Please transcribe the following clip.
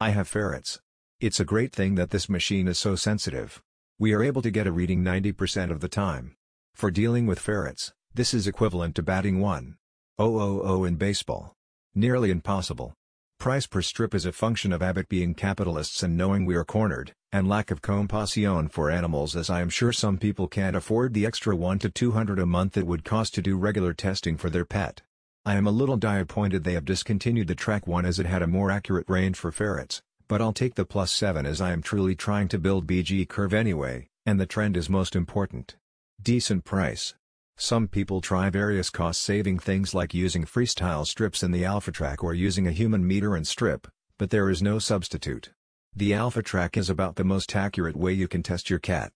I have ferrets. It's a great thing that this machine is so sensitive. We are able to get a reading 90% of the time. For dealing with ferrets, this is equivalent to batting 1.000 in baseball. Nearly impossible. Price per strip is a function of Abbott being capitalists and knowing we are cornered, and lack of compassion for animals, as I am sure some people can't afford the extra $100 to $200 a month it would cost to do regular testing for their pet. I am a little disappointed they have discontinued the TRAK 1 as it had a more accurate range for ferrets, but I'll take the +7 as I am truly trying to build BG curve anyway, and the trend is most important. Decent price. Some people try various cost-saving things like using freestyle strips in the AlphaTRAK or using a human meter and strip, but there is no substitute. The AlphaTRAK is about the most accurate way you can test your cat.